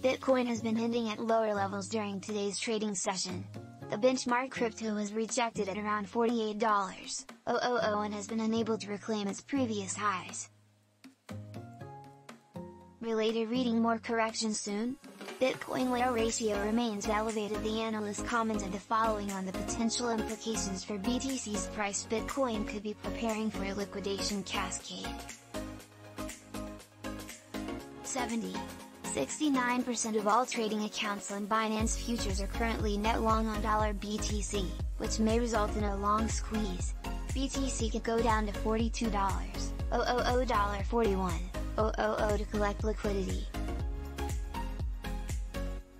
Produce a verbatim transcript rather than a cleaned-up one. Bitcoin has been hinting at lower levels during today's trading session. The benchmark crypto was rejected at around forty-eight dollars and has been unable to reclaim its previous highs. Related reading: more correction soon? Bitcoin whale ratio remains elevated. The analyst commented the following on the potential implications for B T C's price: Bitcoin could be preparing for a liquidation cascade. seventy point six nine percent of all trading accounts on Binance futures are currently net long on dollar B T C, which may result in a long squeeze. B T C could go down to forty-two dollars forty-one to collect liquidity.